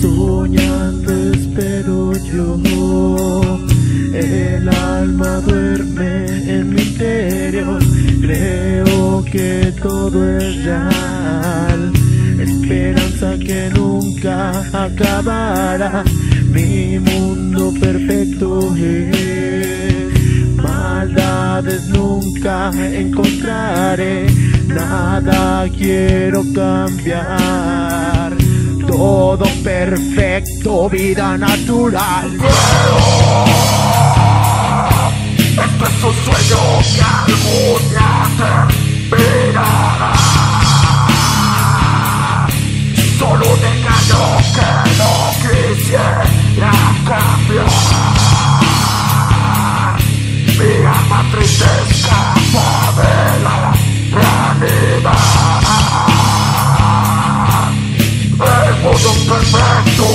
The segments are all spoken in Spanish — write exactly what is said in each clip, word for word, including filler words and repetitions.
Soñantes, pero yo, el alma duerme en mi interior. Creo que todo es real, esperanza que nunca acabará. Mi mundo perfecto es, maldades nunca encontraré. Nada quiero cambiar, todo perfecto, vida natural. Esto es un sueño que algún día terminará. Solo un engaño que no quisiera cambiar. Mi alma triste escapa de la realidad. Todo perfecto.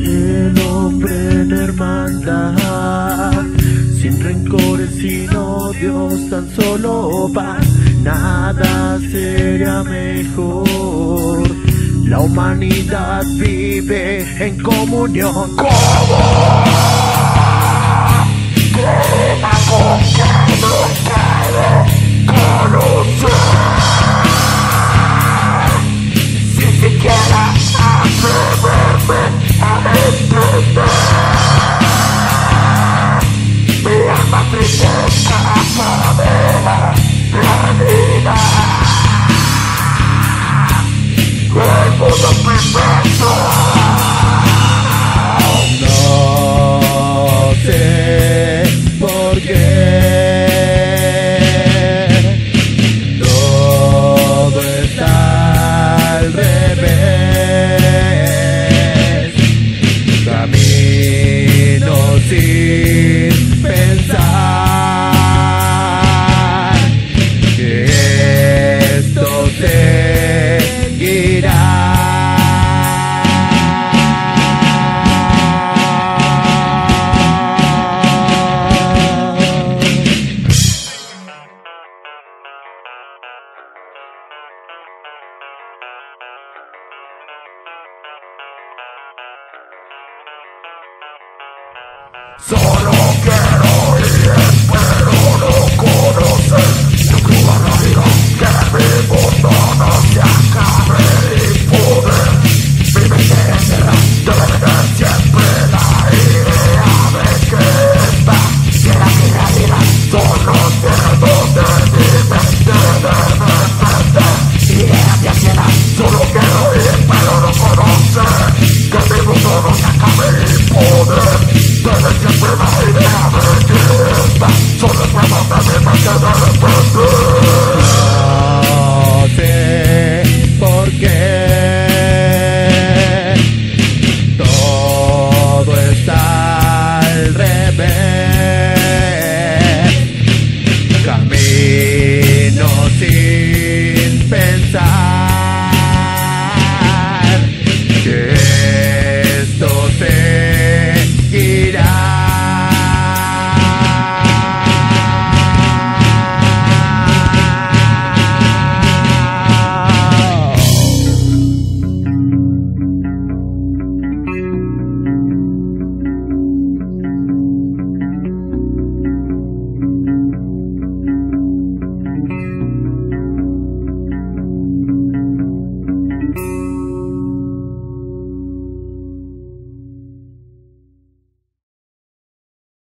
El hombre en hermandad, sin rencores, sin odios, tan solo paz. Nada sería mejor, la humanidad vive en comunión. ¿Cómo? ¿Qué hago que no quiero conocer? Si siquiera atreverme a entender. Mi alma triste escapa de la no sé por qué todo está al revés, camino sin pensar que esto seguirá. Solo quiero ir, espero no conocer la cruda realidad, que mi mundo no se acabe y poder. Mi mente entera debe tener siempre la idea de que esta será mi realidad. Solo quiero de mi mente debe tener ideas de ansiedad. Solo quiero ir, espero no conocer que mi mundo no se acabe y poder. Tener siempre la idea de que esta solo es la maldad de mi mente de repente.